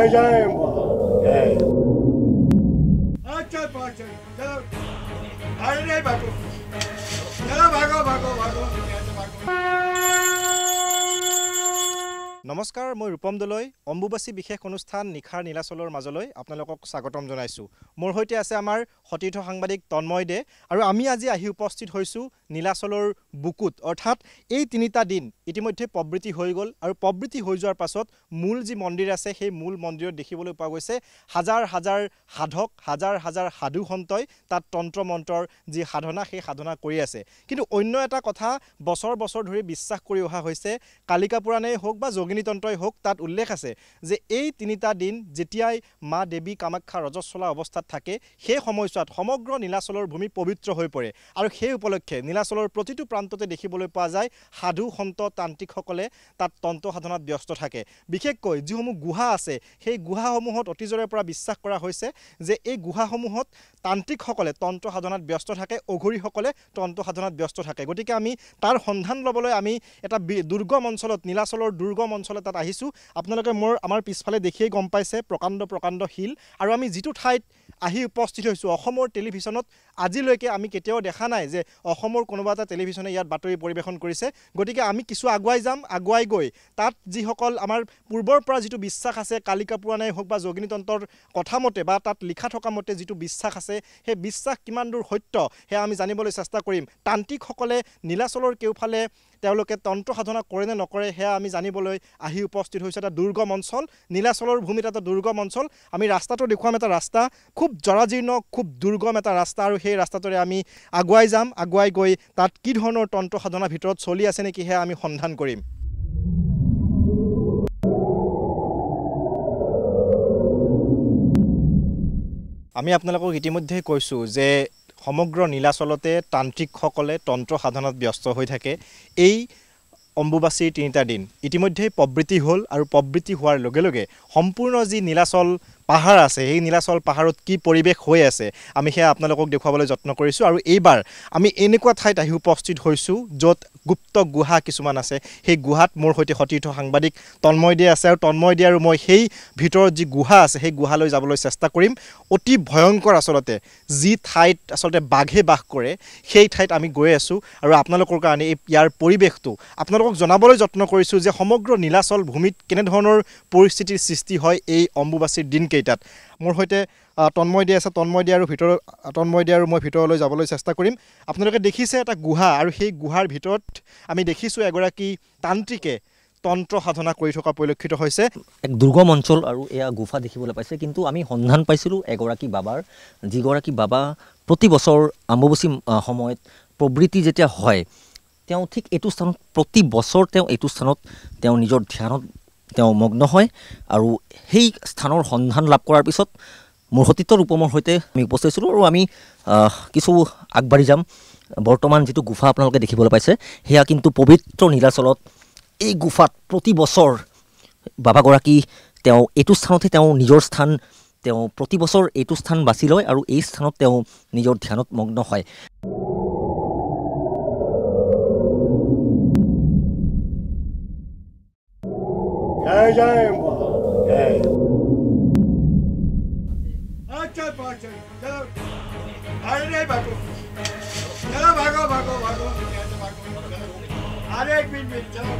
जय जय अच्छा पाँच अरे भागो भागो भागो भागो नमस्कार मैं रूपम दलै अम्बुबाची विशेष अनुष्ठान निशार नीलाचल मजल आपनलोक स्वागतम जानाइसु। मोर सहित आछे आमार सतीर्थ सांबादिक तन्मय दे और आमी आज आहि उपस्थित होइसु नीलाचलर बुकुत अर्थात एई तिनिटा दिन इतिमध्ये प्रवृत्ति हो गल और प्रवृत्ति हो जोवार पाছত मूल जी मंदिर आछे सेई मूल मंदिर देखिबोले पा गयसे हजार हजार साधक हजार हजार साधु सन्तय तात तंत्र मंत्रर जी साधना सेई साधना करि आछे। किन्तु अन्य एटा कथा बछर बछर धरि विश्वास करि अहा हइसे कालिका पुराणे होक बा अग्नितंत्रय होक तात उल्लेख आछे जे एई तिनिटा दिन जेतियाई मा देवी कामाख्या रजस्वला अवस्थात थाके हे समयसोवात समग्र नीलाचलर भूमि पवित्र हो पड़े और हे उपलक्षे नीलाचलर प्रतिटु प्रान्तते देखिबोले पा जाय साधु सन्त तांत्रिक सकले तात तंत्र साधनात व्यस्त थाके। विशेषकर जिसमूह गुहा आछे हेई गुहाসমূहत अतीजरे परा विश्वास करा होइसे जे एई गुहाসমূहत तांत्रिक सकले तंत्र साधनात व्यस्त थाके अघुरी सकले तंत्र साधनात व्यस्त थाके। गतिके आमी तार सन्धान लबोले आमी एटा दुर्गम अंचलत नीलाचलर दुर्गम अंचल तक आहिसु। आपनालोके मोर आमार पिछफाले देखिए गम पाइसे प्रकांड प्रकांड हिल और आमी जितु ठाइत आहि उपस्थित होइसु अहोमर टेलिविजनत आजिलैके आमी केतेओ देखा नाइ जे अहोमर कोनोबा एटा टेलिविजने इयात बातरि परिवेशन करिसे। गतिके आमी किछु आगुवाई जाम आगुवाई गई तात जी सकल आमार पूर्वर परा जितु विश्वास आछे कालिका पुराणे होक बा जोगिनीतंत्रर कथा मते बा तात लिखा थका मते जितु विश्वास आछे हे विश्वास किमान दूर सत्य हे आमी जानिबोले चेष्टा करिम। तांत्रिक सकले नीलाचलर केउफाले तेवलोके तंत्र साधना करे ने नकरे हे आमी जानिबोले आहि उपस्थित होइसे। एटा दुर्गम अंचल नीलाचलर भूमित एटा दुर्गम अंचल आमी रास्तातो देखुवाम एटा रास्ता खूब जराजीर्ण खूब दुर्गम एटा रास्ता और हेई रास्तातरे आमी आगुवाई जाम आगुवाई गई तात कि धৰণৰ तंत्र साधना भितरत चलि आछे नेकि हे आमी सन्धान करिम। आमी आपनालोকক इतिमध्ये কৈছো जे समग्र नीलाचलते तांत्रिक सकले तंत्र साधनात व्यस्त हो थाके। अम्बुबाचीर तिनिटा दिन इतिमध्ये प्रवृत्ति हल और प्रवृत्ति हार लगे लगे सम्पूर्ण जी नीलाचल पहाड़ आसे हेई नीलाचल पहाड़त कि परिवेश होय आसे आमी हे आपनालोকক देखुवाबोले यत्न करिसु। और एइबार आमी एनेकुवा ठाइत आहि उपस्थित होइसु जत गुप्त गुहा किछुमान आसे हेई गुहात मोर सहित सतीर्थ सांबादिक तन्मय दे आसे। और तन्मय दे और मैं हेई भितरत जी गुहा आसे हेई गुहालै जाबोलै चेष्टा करिम। अति भयंकर आसलते जी ठाइत आसलते बाघे बास करे हेई ठाइत आमी गय आसु और आपनालोकर कारणे इयार परिवेशटु आपनालोকক जनाबोलै यत्न करिसु जे समग्र नीलाचल भूमित केने धৰণৰ परिस्थितिर सृष्टि হয় এই অম্বুবাচীৰ दिन। मोर सहित तन्मय दे आसे तन्मय दे और मैं भितरलै जाबोलै चेष्टा करिम। आपनालोके देखिसे एटा गुहा और हेई गुहार भितरत आमी देखिसु एगराकी तांत्रिके तंत्र साधना करि थका परिलक्षित होइसे। एक दुर्गम अंचल और एया गुफा देखिबोलै पाइसे किन्तु आमी सन्धान पाइसिलु एगराकी बाबार जिगराकी बाबा प्रति बछर अम्बुबाची समयत प्रवृत्ति जेतिया हय तेओ ठीक एतु स्थान प्रति बछर तेओ एतु स्थानत तेओ निजर ध्यानत मग्न है और हेई स्थानर सन्धान लाभ करार पिছত मोर सतीर्थ रूपम सहित उपस्थित और आम कि आगबाड़ी जाम। बर्तमान जी गुफा आपन देखिबोले पाइसे हेया किन्तु पवित्र नीलाचलत ये गुफात प्रति बछर बाबागराकी एतु स्थानते निजर स्थान प्रति बछर एतु स्थान बाचि लय और ये स्थानत निजर ध्यानत मग्न है। जय जय अच्छा पाँच अरे भागो भागो भागो भागो अरे एक मिनट चलो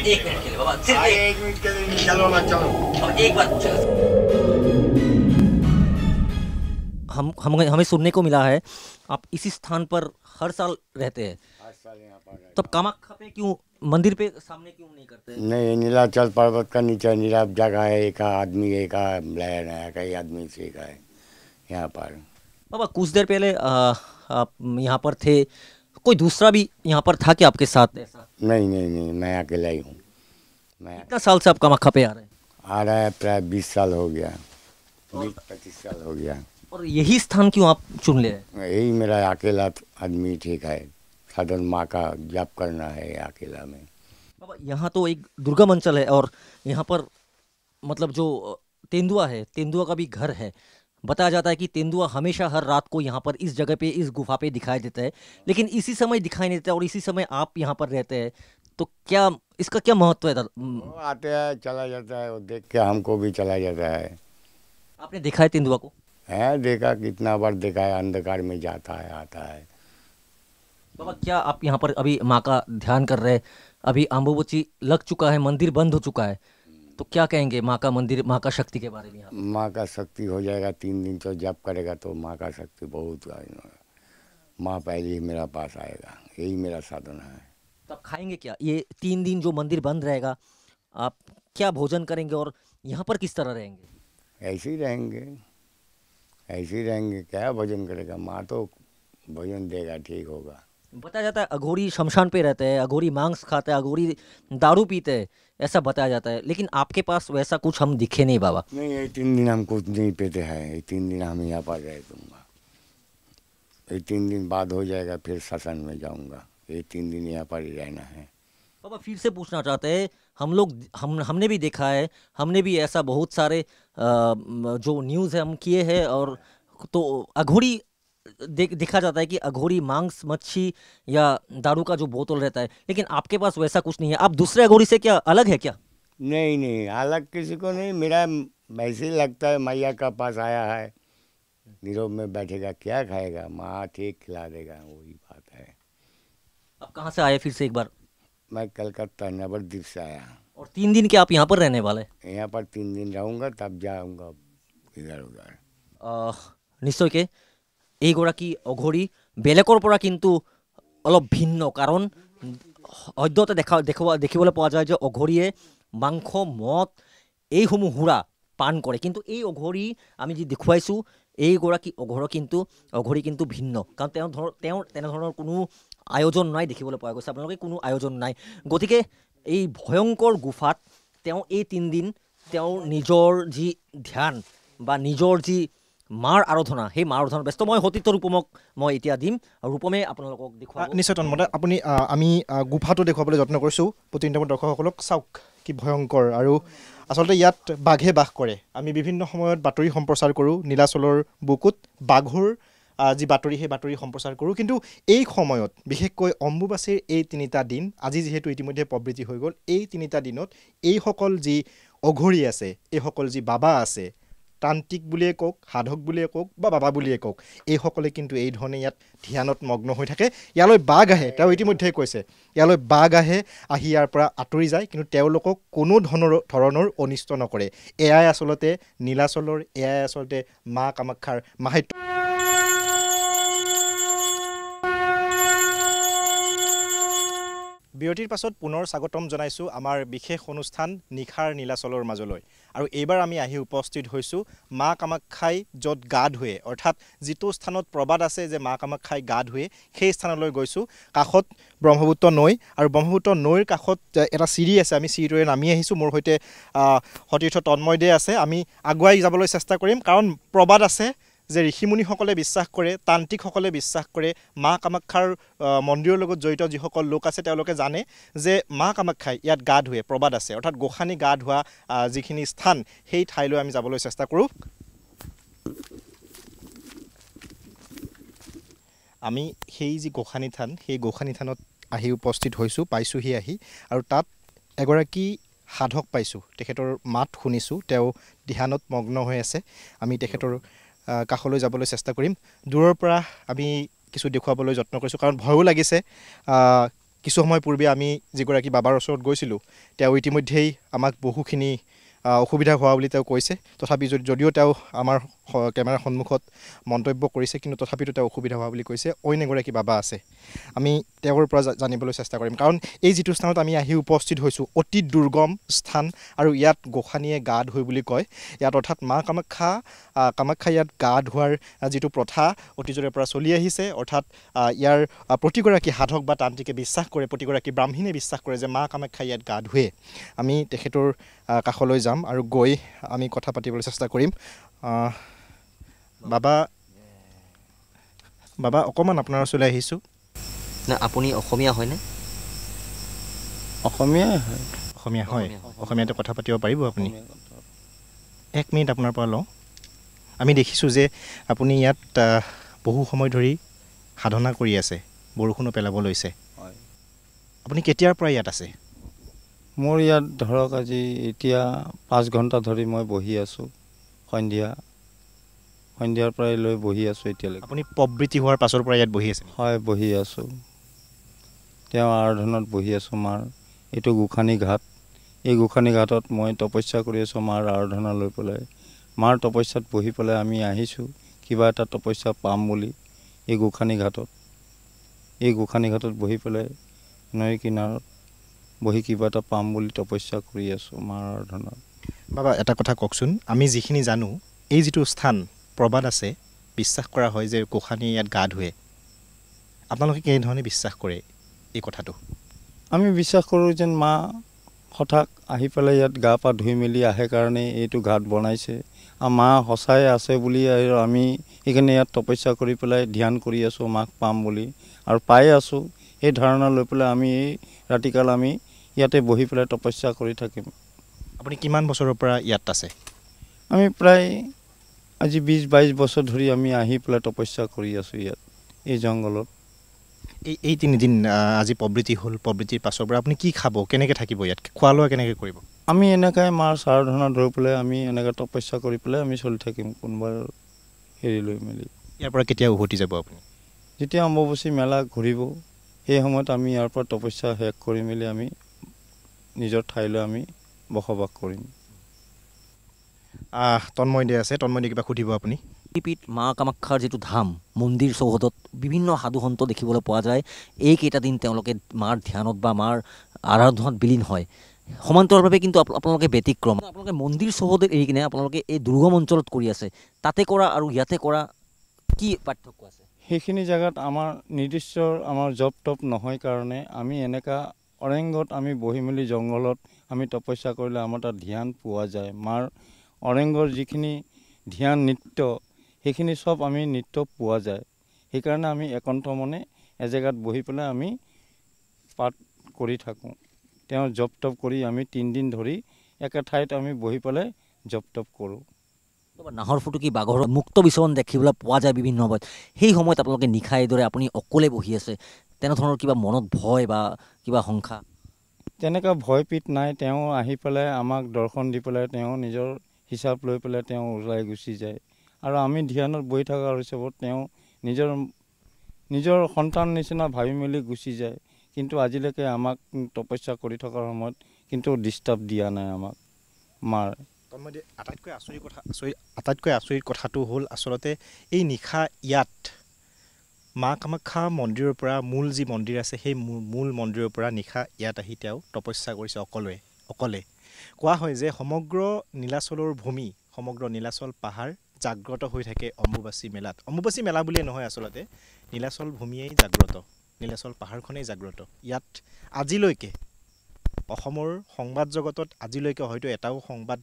एक मिनट के लिए बाबा सिर्फ एक मिनट के लिए चलो ना चलो एक बार चलो। हमें सुनने को मिला है आप इसी स्थान पर हर साल रहते हैं तब कामाख्या पे क्यों मंदिर पे सामने क्यों नहीं करते? नहीं नीलाचल पर्वत का नीचे नीलाब जगह है एक आदमी एक लहर है कई आदमी से एक है यहाँ पर। बाबा कुछ देर पहले आप यहाँ पर थे कोई दूसरा भी यहाँ पर था कि आपके साथ ऐसा? नहीं नहीं नहीं मैं अकेला ही हूँ। कितना साल से आप कामाख्या पे आ रहे हैं? आ रहा है प्राय 20 साल हो गया 20-25 साल हो गया। और यही स्थान क्यों आप चुन ले? यही मेरा अकेला आदमी ठीक है साधन माँ का जाप करना है अकेला में। बाबा यहाँ तो एक दुर्गम अंचल है और यहाँ पर मतलब जो तेंदुआ है तेंदुआ का भी घर है बताया जाता है कि तेंदुआ हमेशा हर रात को यहाँ पर इस जगह पे इस गुफा पे दिखाई देता है, लेकिन इसी समय दिखाई नहीं देता और इसी समय आप यहाँ पर रहते हैं, तो क्या इसका क्या महत्व है? आते हैं चला जाता है और देख के हमको भी चला जाता है। आपने देखा है तेंदुआ को? है, देखा, कितना बार देखा है। अंधकार में जाता है आता है। बाबा क्या आप यहाँ पर अभी माँ का ध्यान कर रहे हैं? अभी अम्बुबाची लग चुका है, मंदिर बंद हो चुका है, तो क्या कहेंगे माँ का मंदिर, माँ का शक्ति के बारे में? माँ का शक्ति हो जाएगा 3 दिन तो जप करेगा तो माँ का शक्ति बहुत। माँ पहले ही मेरा पास आएगा, यही मेरा साधना है। तब खाएंगे क्या? ये 3 दिन जो मंदिर बंद रहेगा आप क्या भोजन करेंगे और यहाँ पर किस तरह रहेंगे? ऐसे ही रहेंगे, ऐसे ही रहेंगे। क्या भोजन करेगा माँ? तो भोजन देगा, ठीक होगा। बताया जाता है अघोरी शमशान पे रहते हैं, अघोरी मांस खाते हैं, अघोरी दारू पीते हैं, ऐसा बताया जाता है, लेकिन आपके पास वैसा कुछ हम दिखे नहीं बाबा। नहीं, ये 3 दिन हम कुछ नहीं पीते हैं, ये 3 दिन हम यहाँ पर रह दूँगा। ये 3 दिन बाद हो जाएगा फिर शासन में जाऊँगा, ये 3 दिन यहाँ पर ही रहना है। बाबा फिर से पूछना चाहते हैं, हम लोग हमने भी देखा है, हमने भी ऐसा बहुत सारे जो न्यूज़ है हम किए हैं, और तो अघोरी देखा जाता है कि अघोरी मांस मच्छी या दारू का जो बोतल रहता है, लेकिन आपके पास वैसा कुछ नहीं है। आप दूसरे अघोरी से क्या अलग है क्या? नहीं नहीं, अलग किसी को नहीं। मेरा वैसे लगता है मैया का पास आया है, निरोग में बैठेगा, क्या खाएगा? माँ ठीक खिला देगा, वही बात है। आप कहाँ से आए फिर से एक बार? मैं कलकत्ता नवरदीप से आया। और 3 दिन के आप यहाँ पर रहने वाले? यहाँ पर 3 दिन रहूँगा, तब जाऊँगा इधर उधर। निश्चय के এইগৰাকী অঘৰী বেলেগৰ পৰা কিন্তু অলপ ভিন্ন, কাৰণ অদ্যতে দেখিবলৈ পোৱা যায় যে অঘৰীয়ে মাংস মদ এইসমূহ সুৰা পান কৰে, কিন্তু এই অঘৰী আমি যি দেখুৱাইছোঁ এইগৰাকী অঘৰী কিন্তু ভিন্ন, কাৰণ তেওঁৰ তেনেধৰণৰ কোনো আয়োজন নাই দেখিবলৈ পোৱা গৈছে। আপোনালোকে কোনো আয়োজন নাই, গতিকে এই ভয়ংকৰ গুফাত তেওঁ এই 3 দিন তেওঁৰ নিজৰ যি ধ্যান বা নিজৰ যি মাৰ আৰাধনা, সেই মাৰ আৰাধনা ব্যস্ত। মই সতীৰ্থ ৰূপমক মই এতিয়া দিম, আৰু ৰূপমে আপোনালোকক দেখুৱাব। নিশ্চয় তন্ময়, আপুনি আমি গুফাটো দেখুৱাবলৈ যত্ন কৰিছোঁ। প্ৰতিনিধি দৰ্শকসকলক চাওক কি ভয়ংকৰ, আৰু আচলতে ইয়াত বাঘে বাস কৰে। আমি বিভিন্ন সময়ত বাতৰি সম্প্ৰচাৰ কৰোঁ, নীলাচলৰ বুকুত বাঘৰ যি বাতৰি, সেই বাতৰি সম্প্ৰচাৰ কৰোঁ, কিন্তু এই সময়ত বিশেষকৈ অম্বুবাচীৰ এই 3টা দিন, আজি যিহেতু ইতিমধ্যে প্ৰবৃত্তি হৈ গ'ল, এই 3টা দিনত এইসকল যি অঘৰী আছে, এইসকল যি বাবা আছে, তান্ত্ৰিক বুলিয়ে কওক, সাধক বুলিয়ে কওক বা বাবা বুলিয়ে কওক, এইসকলে কিন্তু এই ধৰণে ইয়াত ধ্যানত মগ্ন হৈ থাকে। ইয়ালৈ বাঘ আহে, তেওঁ ইতিমধ্যে কৈছে ইয়ালৈ বাঘ আহে, আহি ইয়াৰ পৰা আঁতৰি যায়, কিন্তু তেওঁলোকক কোনো ধৰণৰ অনিষ্ট নকৰে। এয়াই আচলতে নীলাচলৰ, এয়াই আচলতে মা কামাখ্যাৰ মাহাত্ম্য। বিৰতিৰ পাছত পুনৰ স্বাগতম জনাইছোঁ আমাৰ বিশেষ অনুষ্ঠান নিশাৰ নীলাচলৰ মাজলৈ, আৰু এইবাৰ আমি আহি উপস্থিত হৈছোঁ মা কামাখ্যাই য'ত গা ধুৱে, অৰ্থাৎ যিটো স্থানত প্ৰবাদ আছে যে মা কামাখ্যাই গা ধুৱে, সেই স্থানলৈ গৈছোঁ। কাষত ব্ৰহ্মপুত্ৰ নৈ, আৰু ব্ৰহ্মপুত্ৰ নৈৰ কাষত এটা চিৰি আছে, আমি চিৰিটোৰে নামি আহিছোঁ। মোৰ সৈতে সতীৰ্থ তন্ময় দে আছে, আমি আগুৱাই যাবলৈ চেষ্টা কৰিম, কাৰণ প্ৰবাদ আছে যে ঋষিমুনিসকলে বিশ্বাস কৰে, তান্ত্ৰিকসকলে বিশ্বাস কৰে, মা কামাখ্যাৰ মন্দিৰৰ লগত জড়িত যিসকল লোক আছে তেওঁলোকে জানে যে মা কামাখ্যাই ইয়াত গা ধুৱে, প্ৰবাদ আছে, অৰ্থাৎ গোসানী গা ধোৱা যিখিনি স্থান, সেই ঠাইলৈ আমি যাবলৈ চেষ্টা কৰোঁ। আমি সেই যি গোসানী থান, সেই গোসানী থানত আহি উপস্থিত হৈছোঁ, পাইছোঁহি আহি, আৰু তাত এগৰাকী সাধক পাইছোঁ, তেখেতৰ মাত শুনিছোঁ, তেওঁ ধ্যানত মগ্ন হৈ আছে। আমি তেখেতৰ কাষলৈ যাবলৈ চেষ্টা কৰিম। দূৰৰ পৰা আমি কিছু দেখুৱাবলৈ যত্ন কৰিছোঁ, কাৰণ ভয়ো লাগিছে। কিছু সময় পূৰ্বে আমি যিগৰাকী বাবাৰ ওচৰত গৈছিলোঁ, তেওঁ ইতিমধ্যেই আমাক বহুখিনি অসুবিধা হোৱা বুলি তেওঁ কৈছে। তথাপি যদিও তেওঁ আমাৰ কেমেৰাৰ সন্মুখত মন্তব্য কৰিছে, কিন্তু তথাপিতো তেওঁ অসুবিধা হোৱা বুলি কৈছে। অইন এগৰাকী বাবা আছে, আমি তেওঁৰ পৰা জানিবলৈ চেষ্টা কৰিম, কাৰণ এই যিটো স্থানত আমি আহি উপস্থিত হৈছোঁ অতি দুৰ্গম স্থান, আৰু ইয়াত গোসানীয়ে গা ধুই বুলি কয়। ইয়াত অৰ্থাৎ মা কামাখ্যা ইয়াত গা ধোৱাৰ যিটো প্ৰথা অতীজৰে পৰা চলি আহিছে, অৰ্থাৎ ইয়াৰ প্ৰতিগৰাকী সাধক বা তান্ত্ৰিকে বিশ্বাস কৰে, প্ৰতিগৰাকী ব্ৰাহ্মীণে বিশ্বাস কৰে যে মা কামাখ্যা ইয়াত গা ধুৱে। আমি তেখেতৰ কাষলৈ যাম আৰু গৈ আমি কথা পাতিবলৈ চেষ্টা কৰিম। বাবা বাবা অকণমান আপোনাৰ ওচৰলৈ আহিছোঁ। না আপুনি অসমীয়া হয়নে? অসমীয়াই হয়। অসমীয়া হয়, অসমীয়াতে কথা পাতিব পাৰিব আপুনি? 1 মিনিট আপোনাৰ পৰা লওঁ। আমি দেখিছোঁ যে আপুনি ইয়াত বহু সময় ধৰি সাধনা কৰি আছে, বৰষুণো পেলাব লৈছে। আপুনি কেতিয়াৰ পৰা ইয়াত আছে? মোৰ ইয়াত ধৰক আজি এতিয়া 5 ঘণ্টা ধৰি মই বহি আছোঁ। সন্ধিয়াৰ পৰাই লৈ বহি আছোঁ এতিয়ালৈকে। আপুনি প্ৰবৃত্তি হোৱাৰ পাছৰ পৰা ইয়াত বহি আছে? হয়, বহি আছোঁ। তেওঁ আৰাধনাত বহি আছোঁ মাৰ। এইটো গোসানী ঘাট, এই গোসানী ঘাটত মই তপস্যা কৰি আছোঁ মাৰ আৰাধনা লৈ পেলাই। মাৰ তপস্যাত বহি পেলাই আমি আহিছোঁ কিবা এটা তপস্যা পাম বুলি। এই গোসানী ঘাটত, এই গোসানী ঘাটত বহি পেলাই নৈ কিনাৰত বহি কিবা এটা পাম বুলি তপস্যা কৰি আছোঁ মাৰ আৰাধনাত। বাবা, এটা কথা কওকচোন, আমি যিখিনি জানো এই যিটো স্থান প্ৰবাদ আছে, বিশ্বাস কৰা হয় যে গোসানী ইয়াত গা ধুৱে। আপোনালোকে কেনেধৰণে বিশ্বাস কৰে এই কথাটো? আমি বিশ্বাস কৰোঁ যেন মা হঠাৎ আহি পেলাই ইয়াত গা পা ধুই মেলি আহে কাৰণে এইটো ঘাট বনাইছে। আৰু মা সঁচাই আছে বুলি আমি সেইকাৰণে ইয়াত তপস্যা কৰি পেলাই ধ্যান কৰি আছোঁ মাক পাম বুলি, আৰু পাই আছোঁ। এই ধাৰণা লৈ পেলাই আমি এই ৰাতিকাল আমি ইয়াতে বহি পেলাই তপস্যা কৰি থাকিম। আপুনি কিমান বছৰৰ পৰা ইয়াত আছে? আমি প্ৰায় আজি 20-22 বছৰ ধৰি আমি আহি পেলাই তপস্যা কৰি আছোঁ ইয়াত এই জংঘলত। এই 3 দিন আজি প্ৰবৃত্তি হ'ল। প্ৰবৃত্তিৰ পাছৰ পৰা আপুনি কি খাব, কেনেকৈ থাকিব, ইয়াত খোৱা লোৱা কেনেকৈ কৰিব? আমি এনেকৈ মাৰ আৰাধনা ধৰি পেলাই আমি এনেকৈ তপস্যা কৰি পেলাই আমি চলি থাকিম কোনোবা হেৰি লৈ মেলি। ইয়াৰ পৰা কেতিয়া উভতি যাব আপুনি? যেতিয়া অম্বুবাচী মেলা ঘূৰিব সেই সময়ত আমি ইয়াৰ পৰা তপস্যা শেষ কৰি মেলি আমি নিজৰ ঠাইলৈ আমি বসবাস কৰিম। তন্ময় দে আছে, তন্ময় দে কিবা সুধিব আপুনি? পৃথিৱীত মা কামাখ্যাৰ যিটো ধাম মন্দিৰ চৌহদত বিভিন্ন সাধুসন্ত দেখিবলৈ পোৱা যায়। এইকেইটা দিন তেওঁলোকে মাৰ ধ্যানত বা মাৰ আৰাধনাত বিলীন হয়। সমান্তৰভাৱে কিন্তু আপোনালোকে ব্যতিক্ৰম, আপোনালোকে মন্দিৰ চৌহদত এৰি কিনে আপোনালোকে এই দুৰ্গম অঞ্চলত কৰি আছে। তাতে কৰা আৰু ইয়াতে কৰা কি পাৰ্থক্য আছে? সেইখিনি জেগাত আমাৰ নিৰ্দিষ্ট আমাৰ জপ টপ নহয় কাৰণে আমি এনেকুৱা অৰণ্যত আমি বহি মেলি জংঘলত আমি তপস্যা কৰিলে আমাৰ তাত ধ্যান পোৱা যায়। মাৰ অৰণ্যৰ যিখিনি ধ্যান নৃত্য সেইখিনি সব আমি নৃত্য পোৱা যায়। সেইকাৰণে আমি একান্ত মনে এজেগাত বহি পেলাই আমি পাঠ কৰি থাকোঁ। তেওঁ জপ টপ কৰি আমি 3 দিন ধৰি একে ঠাইত আমি বহি পেলাই জপ টপ কৰোঁ। নাহৰ ফুটুকি বাঘৰ মুক্ত বিচৰণ দেখিবলৈ পোৱা যায় বিভিন্ন সময়ত। সেই সময়ত আপোনালোকে নিশাই দৰে আপুনি অকলে বহি আছে, তেনেধৰণৰ কিবা মনত ভয় বা কিবা শংকা তেনেকুৱা ভয় পিত নাই। তেওঁ আহি পেলাই আমাক দৰ্শন দি পেলাই তেওঁ নিজৰ হিচাপ লৈ পেলাই তেওঁ ওলাই গুচি যায়। আৰু আমি ধ্যানত বহি থকাৰ হিচাপত তেওঁ নিজৰ সন্তান নিচিনা ভাবি মেলি গুচি যায়। কিন্তু আজিলৈকে আমাক তপস্যা কৰি থকাৰ সময়ত কিন্তু ডিষ্টাৰ্ব দিয়া নাই আমাক মাৰ। আটাইতকৈ আচৰিত কথাটো হ'ল আচলতে এই নিশা ইয়াত মা কামাখ্যা মন্দিৰৰ পৰা মূল যি মন্দিৰ আছে সেই মূল মন্দিৰৰ পৰা নিশা ইয়াত আহি তেওঁ তপস্যা কৰিছে অকলে। কোৱা হয় যে সমগ্ৰ নীলাচলৰ ভূমি, সমগ্ৰ নীলাচল পাহাৰ জাগ্ৰত হৈ থাকে অম্বুবাচী মেলাত। অম্বুবাচী মেলা বুলিয়ে নহয়, আচলতে নীলাচল ভূমিয়েই জাগ্ৰত, নীলাচল পাহাৰখনেই জাগ্ৰত। ইয়াত আজিলৈকে অসমৰ সংবাদ জগতত আজিলৈকে হয়তো এটাও সংবাদ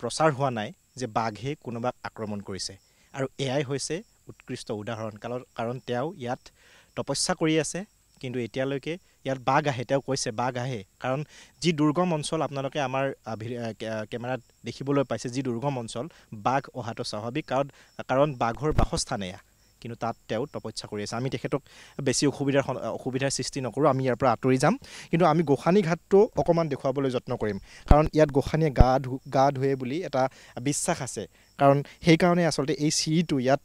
প্ৰচাৰ হোৱা নাই যে বাঘে কোনোবাক আক্ৰমণ কৰিছে, আৰু এয়াই হৈছে উৎকৃষ্ট উদাহৰণ। কাৰণ তেওঁ ইয়াত তপস্যা কৰি আছে, কিন্তু এতিয়ালৈকে ইয়াত বাঘ আহে, তেওঁ কৈছে বাঘ আহে। কাৰণ যি দুৰ্গম অঞ্চল আপোনালোকে আমাৰ কেমেৰাত দেখিবলৈ পাইছে, যি দুৰ্গম অঞ্চল, বাঘ অহাটো স্বাভাৱিক। কাৰণ বাঘৰ বাসস্থান এয়া, কিন্তু তাত তেওঁ তপস্যা কৰি আছে। আমি তেখেতক বেছি অসুবিধাৰ সৃষ্টি নকৰোঁ, আমি ইয়াৰ পৰা আঁতৰি যাম। কিন্তু আমি গোসানী ঘাটটো অকণমান দেখুৱাবলৈ যত্ন কৰিম, কাৰণ ইয়াত গোসানীয়ে গা ধুৱে বুলি এটা বিশ্বাস আছে। কাৰণ সেইকাৰণে আচলতে এই চিৰিটো ইয়াত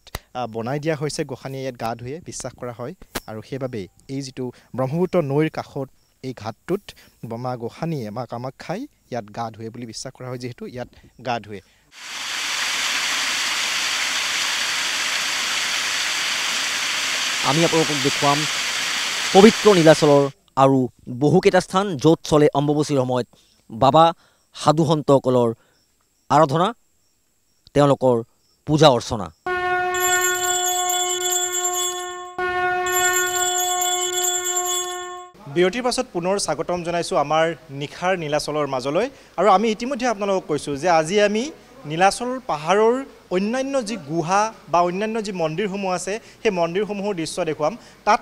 বনাই দিয়া হৈছে, গোসানীয়ে ইয়াত গা ধুৱে বিশ্বাস কৰা হয়। আৰু সেইবাবেই এই যিটো ব্ৰহ্মপুত্ৰ নৈৰ কাষত এই ঘাটটোত মা গোসানীয়ে, মা কামাখ্যাই ইয়াত গা ধুৱে বুলি বিশ্বাস কৰা হয়, যিহেতু ইয়াত গা ধুৱে। আমি আপোনালোকক দেখুৱাম পবিত্ৰ নীলাচলৰ আৰু বহুকেইটা স্থান য'ত চলে অম্বুবাচীৰ সময়ত বাবা সাধুসন্তসকলৰ আৰাধনা, তেওঁলোকৰ পূজা অৰ্চনা। বিৰতিৰ পাছত পুনৰ স্বাগতম জনাইছোঁ আমাৰ নিশাৰ নীলাচলৰ মাজলৈ। আৰু আমি ইতিমধ্যে আপোনালোকক কৈছোঁ যে আজি আমি নীলাচল পাহাৰৰ অন্যান্য যি গুহা বা অন্যান্য যি মন্দিৰসমূহ আছে সেই মন্দিৰসমূহৰ দৃশ্য দেখুৱাম। তাত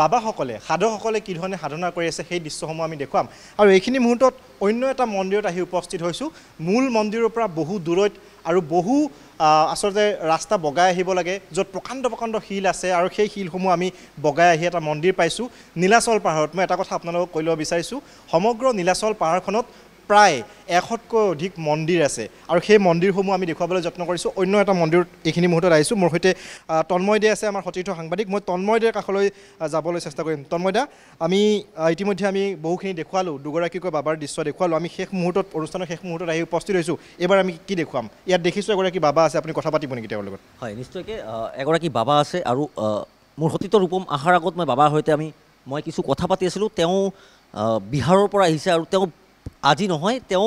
বাবাসকলে, সাধকসকলে কি ধৰণে সাধনা কৰি আছে সেই দৃশ্যসমূহ আমি দেখুৱাম। আৰু এইখিনি মুহূৰ্তত অন্য এটা মন্দিৰত আহি উপস্থিত হৈছোঁ। মূল মন্দিৰৰ পৰা বহু দূৰৈত और बहु आसलते रास्ता बगैब लगे जो प्रकांड प्रकांड शिल आसे और शिलसमूह आम बगैं एट मंदिर पासी नीलाचल पहाड़त मैं कथा अपना कै विचार समग्र नीलाचल पहाड़ प्राय 100 अधिक मंदिर आसे और सही मंदिरसमूह आम देखा यत्न कर मंदिर ये मुहूर्त आसो मोर सहित तन्मय दे आसे आमार सतीर्थ सांबादिक मैं तन्मय देर का जाबले चेष्टा करिम। तन्मय दा आम इतिमध्ये आम बहुखिनि देखुवालो दुगराकिक बाबार दृश्य देखुवालो आम शेष मुहूर्त अनुष्ठान शेष मुहूर्त आहि उपस्थित होइसु एबार आम कि देखुवाम इयात देखिसु एगराकी बाबा आसे आपुनि कथा पातिब नेकि तेवर लगत हय निश्चयके एगराकी बाबा आसे आरु मोर सतीर्थ रूपम आहार आगत मैं बाबार सहित आम मैं किछु कथा पाति आसिलु तेओ बिहारर पर आहिसे आरु तेओ আজি নহয় তেও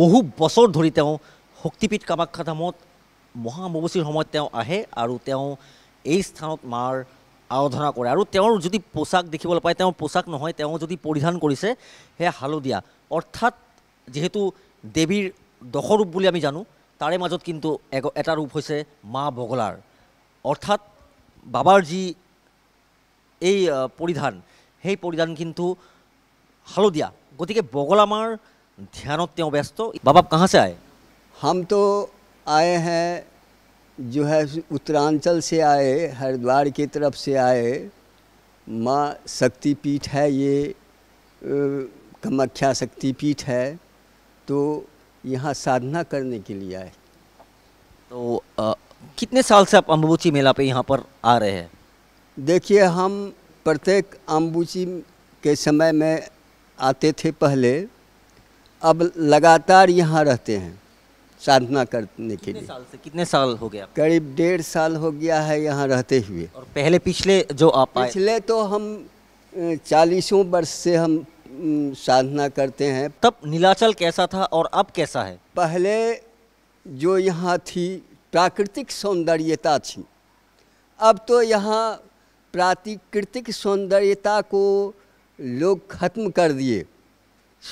বহু বছৰ ধৰি তেও শক্তিপীঠ কামাখ্যা ধামত মহা অম্বুবাচীৰ সময়ত তেও আহে আৰু তেও এই স্থানত মাৰ আৰাধনা কৰে আৰু তেওঁৰ যদি পোছাক দেখিবলৈ পায় তেও পোছাক নহয় তেও যদি পৰিধান কৰিছে হে হালদিয়া অৰ্থাৎ যেহেতু দেৱীৰ দশৰূপ বুলি আমি জানো তাৰে মাজত কিন্তু এটা ৰূপ হৈছে মা বগলাৰ অৰ্থাৎ বাবাৰ যি এই পৰিধান সেই পৰিধান কিন্তু হালদিয়া गति के बगला मार ध्यान त्यों व्यस्त। बाबा आप कहाँ से आए? हम तो आए हैं जो है उत्तरांचल से आए, हरिद्वार की तरफ से आए। माँ शक्तिपीठ है ये, कामाख्या शक्तिपीठ है, तो यहाँ साधना करने के लिए आए। तो कितने साल से आप अम्बुबाची मेला पे यहाँ पर आ रहे हैं? देखिए हम प्रत्येक अम्बुबाची के समय में आते थे पहले, अब लगातार यहाँ रहते हैं साधना करने के लिए। साल से कितने साल हो गया? करीब 1.5 साल हो गया है यहाँ रहते हुए। और पहले पिछले जो आप आए? पिछले तो हम 40 वर्ष से हम साधना करते हैं। तब नीलाचल कैसा था और अब कैसा है? पहले जो यहाँ थी प्राकृतिक सौंदर्यता थी, अब तो यहाँ प्राकृतिक सौंदर्यता को लोग खत्म कर दिए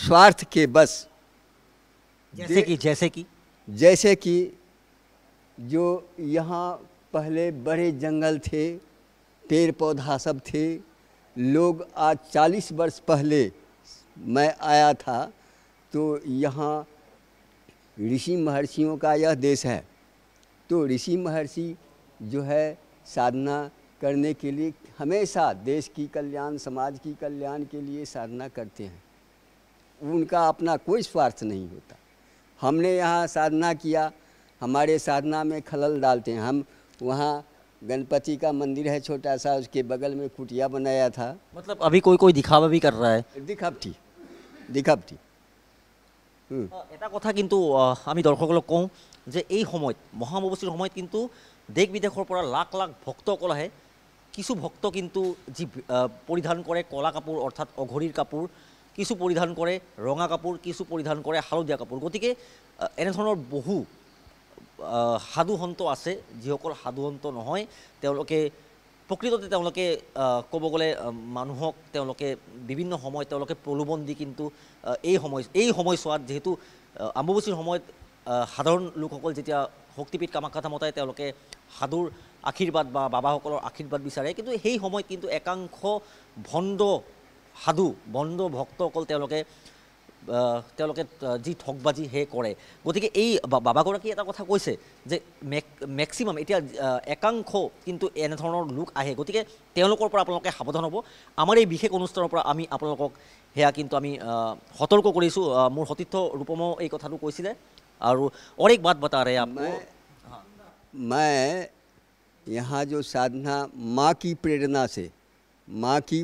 स्वार्थ के बस। जैसे कि जो यहाँ पहले बड़े जंगल थे, पेड़ पौधा सब थे, लोग आज 40 वर्ष पहले मैं आया था तो यहाँ ऋषि महर्षियों का यह देश है, तो ऋषि महर्षि जो है साधना करने के लिए हमेशा देश की कल्याण, समाज की कल्याण के लिए साधना करते हैं, उनका अपना कोई स्वार्थ नहीं होता। हमने यहाँ साधना किया, हमारे साधना में खलल डालते हैं। हम वहाँ गणपति का मंदिर है छोटा सा, उसके बगल में कुटिया बनाया था। मतलब अभी कोई कोई दिखावा भी कर रहा है? दिखावटी এটা কথা কিন্তু আমি দর্শকলক কওঁ যে এই সময়ত মহা অম্বুবাচীৰ সময়ত কিন্তু দেশ বিদেশৰ পৰা লাখ লাখ ভক্তসকল আহে। কিছু ভক্ত কিন্তু যি পৰিধান কৰে কলা কাপোৰ অৰ্থাৎ অঘৰীৰ কাপোৰ, কিছু পৰিধান কৰে ৰঙা কাপোৰ, কিছু পৰিধান কৰে হালধীয়া কাপোৰ। গতিকে এনেধৰণৰ বহু সাধুসন্ত আছে যিসকল সাধুসন্ত নহয়, তেওঁলোকে প্ৰকৃততে তেওঁলোকে ক'ব গ'লে মানুহক তেওঁলোকে বিভিন্ন সময়ত তেওঁলোকে প্ৰলোভন দি কিন্তু এই সময়ছোৱাত যেহেতু অম্বুবাচীৰ সময়ত সাধাৰণ লোকসকল যেতিয়া শক্তিপীঠ কামাখ্যা ধামতাই তেওঁলোকে সাধুৰ আশীৰ্বাদ বা বাবাসকলৰ আশীৰ্বাদ বিচাৰে, কিন্তু সেই সময়ত কিন্তু একাংশ ভণ্ড সাধু, ভণ্ড ভক্তসকল তেওঁলোকে যি ঠগবাজি হে কৰে। গতিকে এই বাবাগৰাকী এটা কথা কৈছে যে মেক্সিমাম এতিয়া একাংশ কিন্তু এনেধৰণৰ লোক আহে, গতিকে তেওঁলোকৰ পৰা আপোনালোকে সাৱধান হ'ব। আমাৰ এই বিশেষ অনুষ্ঠানৰ পৰা আমি আপোনালোকক সেয়া কিন্তু আমি সতৰ্ক কৰিছোঁ। মোৰ সতীৰ্থ ৰূপমো এই কথাটো কৈছিলে। और एक बात बता रहे हैं आपको, मैं यहाँ जो साधना माँ की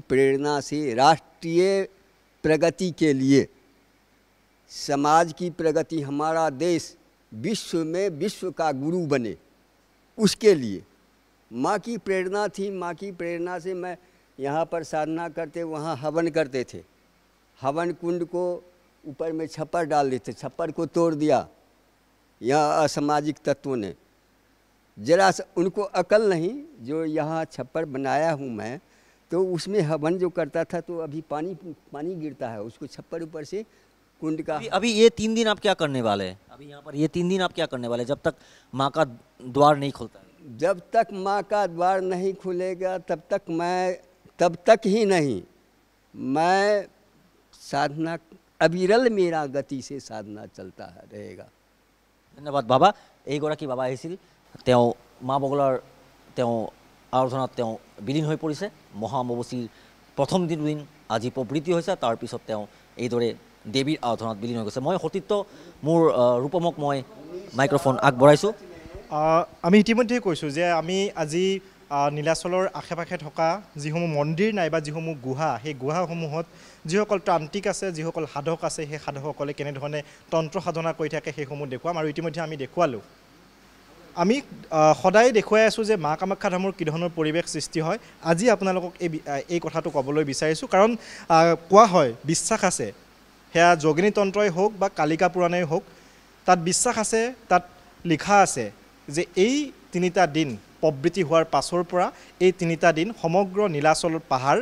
प्रेरणा से राष्ट्रीय प्रगति के लिए, समाज की प्रगति, हमारा देश विश्व में विश्व का गुरु बने, उसके लिए माँ की प्रेरणा थी। माँ की प्रेरणा से मैं यहाँ पर साधना करते, वहाँ हवन करते थे। हवन कुंड को ऊपर में छप्पर डाल देते, छप्पर को तोड़ दिया यहाँ असामाजिक तत्वों ने। जरा उनको अकल नहीं, जो यहाँ छप्पर बनाया हूँ मैं, तो उसमें हवन जो करता था तो अभी पानी गिरता है, उसको छप्पर ऊपर से कुंड का। अभी ये 3 दिन आप क्या करने वाले हैं? अभी यहाँ पर ये 3 दिन आप क्या करने वाले हैं? जब तक माँ का द्वार नहीं खुलता। जब तक माँ का द्वार नहीं खुलेगा तब तक ही मैं साधना अविरल मेरा गति से साधना चलता रहेगा। ধন্যবাদ বাবা। এইগৰাকী বাবা আহিছিল, তেওঁ মা বগলাৰ তেওঁ আৰাধনাত তেওঁ বিলীন হৈ পৰিছে। মহা অম্বুবাচীৰ প্ৰথম দিন দুদিন আজি প্ৰবৃত্তি হৈছে, তাৰপিছত তেওঁ এইদৰে দেৱীৰ আৰাধনাত বিলীন হৈ গৈছে। মই সতীৰ্থ মোৰ ৰূপমক মই মাইক্ৰফোন আগবঢ়াইছোঁ। আমি ইতিমধ্যে কৈছোঁ যে আমি আজি নীলাচলৰ আশে পাশে থকা যিসমূহ মন্দিৰ নাইবা যিসমূহ গুহা, সেই গুহাসমূহত যিসকল তান্ত্ৰিক আছে, যিসকল সাধক আছে, সেই সাধকসকলে কেনেধৰণে তন্ত্ৰ সাধনা কৰি থাকে সেইসমূহ দেখুৱাম। আৰু ইতিমধ্যে আমি দেখুৱালোঁ, আমি সদায় দেখুৱাই আছোঁ যে মা কামাখ্যা ধামৰ কি ধৰণৰ পৰিৱেশ সৃষ্টি হয়। আজি আপোনালোকক এই কথাটো ক'বলৈ বিচাৰিছোঁ, কাৰণ কোৱা হয়, বিশ্বাস আছে, সেয়া যোগিনী তন্ত্ৰই হওক বা কালিকা পুৰাণেই হওক, তাত বিশ্বাস আছে, তাত লিখা আছে যে এই তিনিটা দিন প্ৰবৃত্তি হোৱাৰ পাছৰ পৰা এই তিনিটা দিন সমগ্ৰ নীলাচল পাহাৰ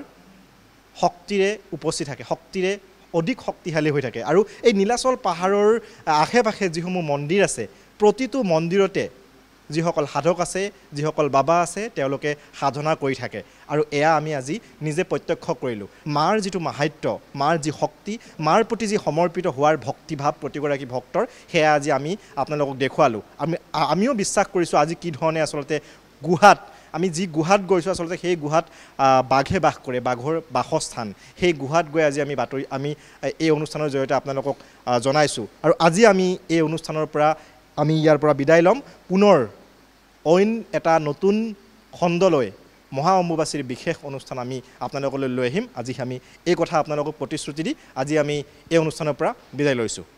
শক্তিৰে উপচি থাকে, শক্তিৰে অধিক শক্তিশালী হৈ থাকে। আৰু এই নীলাচল পাহাৰৰ আশে পাশে যিসমূহ মন্দিৰ আছে, প্ৰতিটো মন্দিৰতে যিসকল সাধক আছে, যিসকল বাবা আছে, তেওঁলোকে সাধনা কৰি থাকে। আৰু এয়া আমি আজি নিজে প্ৰত্যক্ষ কৰিলোঁ। মাৰ যিটো মাহাত্য, মাৰ যি শক্তি, মাৰ প্ৰতি যি সমৰ্পিত হোৱাৰ ভক্তিভাৱ প্ৰতিগৰাকী ভক্তৰ, সেয়া আজি আমি আপোনালোকক দেখুৱালোঁ। আমিও বিশ্বাস কৰিছোঁ আজি কি ধৰণে আচলতে গুহাত, আমি যি গুহাত গৈছোঁ আচলতে সেই গুহাত বাঘে বাস কৰে, বাঘৰ বাসস্থান, সেই গুহাত গৈ আজি আমি বাতৰি আমি এই অনুষ্ঠানৰ জৰিয়তে আপোনালোকক জনাইছোঁ। আৰু আজি আমি এই অনুষ্ঠানৰ পৰা আমি ইয়াৰ পৰা বিদায় ল'ম। পুনৰ অইন এটা নতুন খণ্ডলৈ মহা অম্বুবাচীৰ বিশেষ অনুষ্ঠান আমি আপোনালোকলৈ লৈ আহিম। আজি আমি এই কথা আপোনালোকক প্ৰতিশ্ৰুতি দি আজি আমি এই অনুষ্ঠানৰ পৰা বিদায় লৈছোঁ।